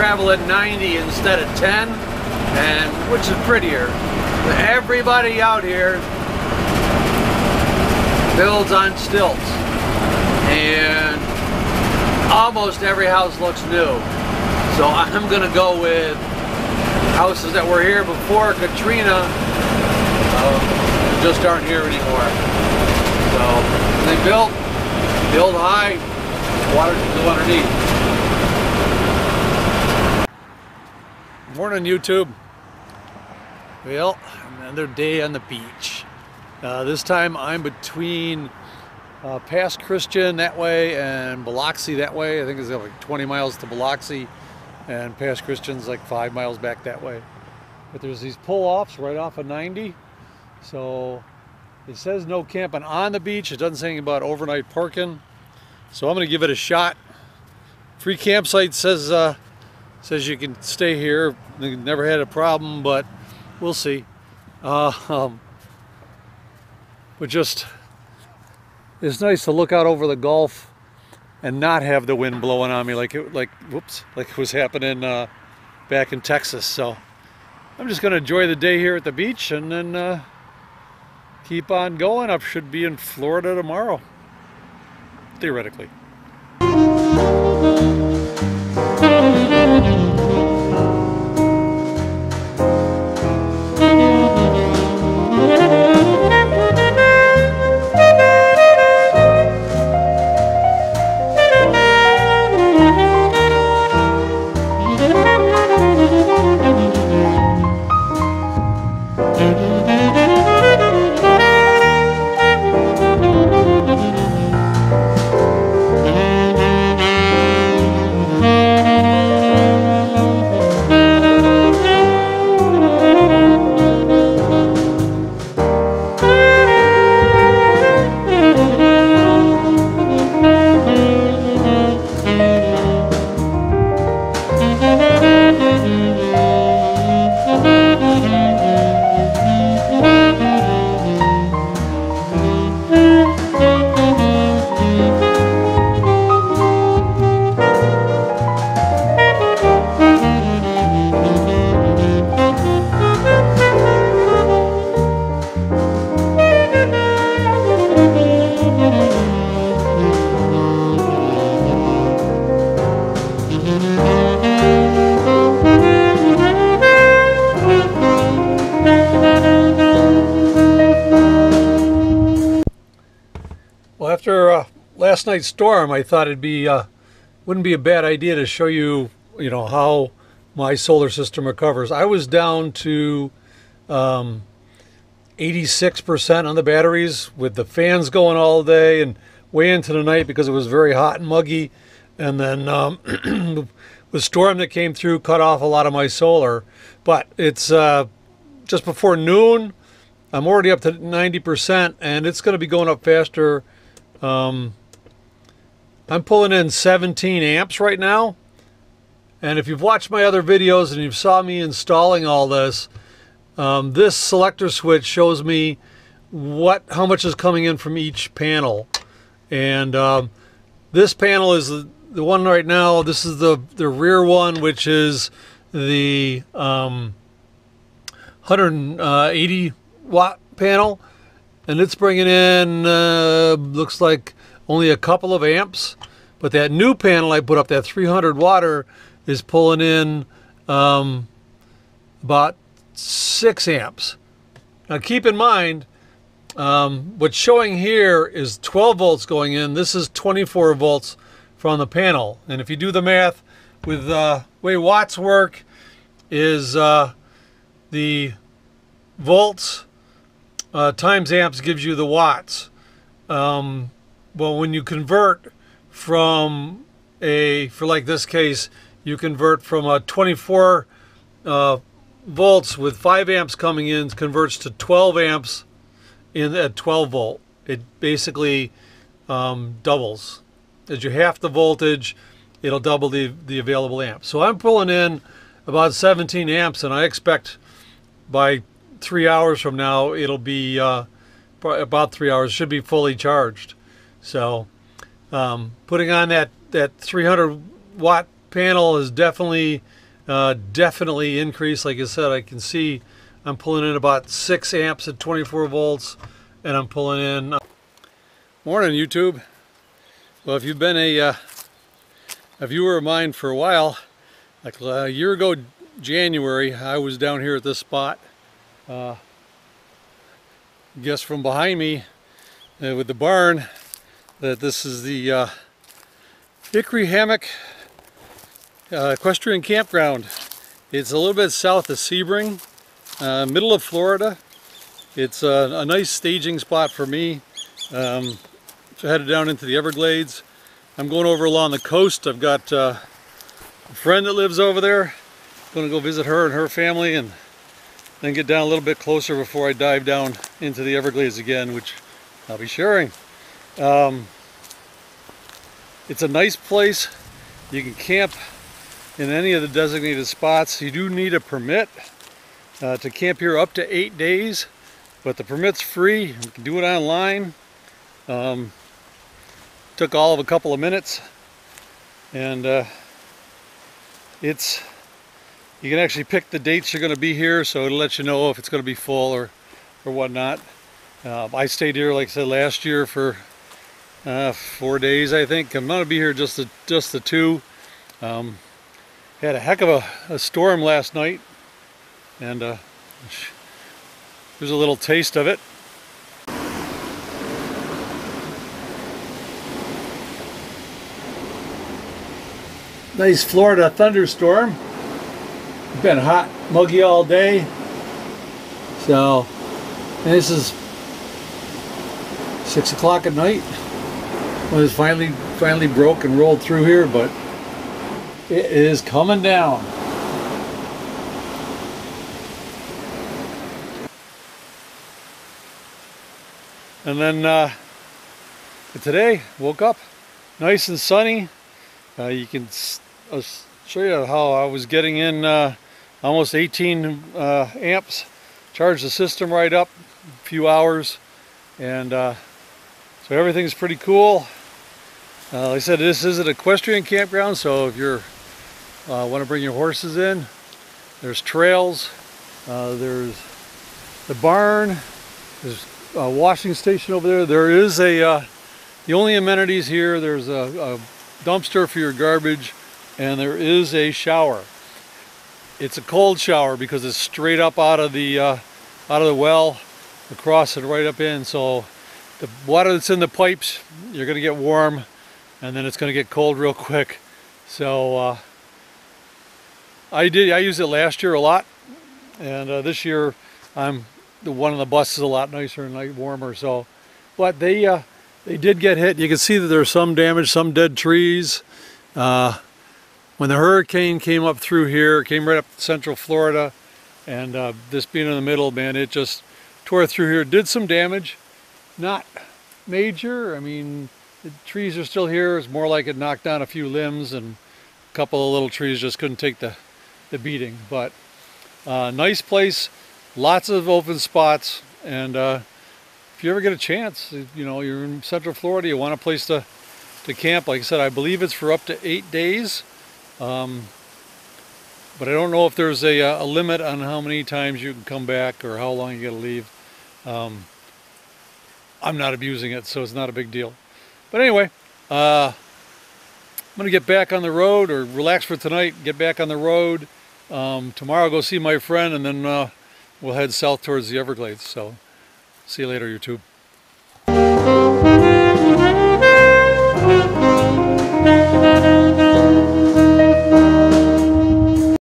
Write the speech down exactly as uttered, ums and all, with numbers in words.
travel at ninety instead of ten, and which is prettier. Everybody out here builds on stilts, and almost every house looks new. So I'm gonna go with houses that were here before Katrina, uh, just aren't here anymore. So they built, build high, water can go underneath. Morning, YouTube. Well, another day on the beach. Uh, this time I'm between uh, Pass Christian that way and Biloxi that way. I think it's like twenty miles to Biloxi, and Pass Christian's like five miles back that way. But there's these pull-offs right off of ninety. So it says no camping on the beach. It doesn't say anything about overnight parking. So I'm gonna give it a shot. Free campsite says, uh, says you can stay here. They never had a problem, but we'll see. Uh, um, but just, it's nice to look out over the Gulf and not have the wind blowing on me like it, like whoops, like was happening uh, back in Texas. So I'm just gonna enjoy the day here at the beach, and then uh, keep on going. I should be in Florida tomorrow, theoretically. After uh, last night's storm, I thought it'd be uh, wouldn't be a bad idea to show you, you know, how my solar system recovers. I was down to um, eighty-six percent on the batteries with the fans going all day and way into the night because it was very hot and muggy. And then um, the storm that came through cut off a lot of my solar. But it's uh, just before noon. I'm already up to ninety percent, and it's going to be going up faster. Um, I'm pulling in seventeen amps right now, and if you've watched my other videos and you've saw me installing all this, um, this selector switch shows me what how much is coming in from each panel. And um, this panel is the, the one right now. This is the the rear one, which is the um, one hundred eighty watt panel. And it's bringing in, uh, looks like only a couple of amps. But that new panel I put up, that three hundred watt, is pulling in um, about six amps. Now keep in mind, um, what's showing here is twelve volts going in. This is twenty-four volts from the panel. And if you do the math with the uh, way watts work, is uh, the volts Uh, times amps gives you the watts. Um, well, when you convert from a, for like this case, you convert from a twenty-four uh, volts with five amps coming in, converts to twelve amps in at twelve volt. It basically um, doubles. As you half the voltage, it'll double the, the available amps. So I'm pulling in about seventeen amps, and I expect by three hours from now it'll be uh, about three hours, should be fully charged. So um, putting on that that three hundred watt panel is definitely uh, definitely increased. Like I said, I can see I'm pulling in about six amps at twenty-four volts, and I'm pulling in. Morning, YouTube. Well, if you've been a uh, a viewer of mine for a while, like a year ago January, I was down here at this spot. Uh, I guess from behind me uh, with the barn, that this is the uh, Hickory Hammock uh, equestrian campground. It's a little bit south of Sebring, uh, middle of Florida. It's a, a nice staging spot for me. Um, so headed down into the Everglades. I'm going over along the coast. I've got uh, a friend that lives over there. I'm going to go visit her and her family, and then get down a little bit closer before I dive down into the Everglades again, which I'll be sharing. Um, it's a nice place. You can camp in any of the designated spots. You do need a permit uh, to camp here up to eight days, but the permit's free. You can do it online. Um, took all of a couple of minutes, and uh, it's you can actually pick the dates you're going to be here, so it'll let you know if it's going to be full or or whatnot. Uh, I stayed here, like I said, last year for uh, four days, I think. I'm going to be here just the just the two. Um, had a heck of a, a storm last night, and uh, here's a little taste of it. Nice Florida thunderstorm. Been hot, muggy all day. So, and this is six o'clock at night when it's finally finally broke and rolled through here, but it is coming down. And then uh, today, woke up nice and sunny. Uh, you can uh, show you how I was getting in uh, almost eighteen uh, amps. Charged the system right up a few hours, and uh, so everything's pretty cool. Uh, like I said, this is an equestrian campground, so if you uh, want to bring your horses in, there's trails, uh, there's the barn, there's a washing station over there. There is a uh, the only amenities here. There's a, a dumpster for your garbage, and there is a shower. It's a cold shower because it's straight up out of the uh, out of the well, across and right up in. So the water that's in the pipes, you're gonna get warm, and then it's gonna get cold real quick. So uh, I did. I used it last year a lot, and uh, this year I'm the one on the bus is a lot nicer and like warmer. So, but they uh, they did get hit. You can see that there's some damage, some dead trees. Uh, When the hurricane came up through here, it came right up central Florida, and uh, this being in the middle, man, it just tore through here. Did some damage, not major. I mean, the trees are still here. It's more like it knocked down a few limbs, and a couple of little trees just couldn't take the, the beating. But uh, nice place, lots of open spots, and uh, if you ever get a chance, you know, you're in central Florida, you want a place to, to camp. Like I said, I believe it's for up to eight days. Um, but I don't know if there's a, a limit on how many times you can come back or how long you gotta leave. Um, I'm not abusing it, so it's not a big deal. But anyway, uh, I'm gonna get back on the road, or relax for tonight, get back on the road. Um, tomorrow I'll go see my friend, and then uh, we'll head south towards the Everglades. So see you later, YouTube.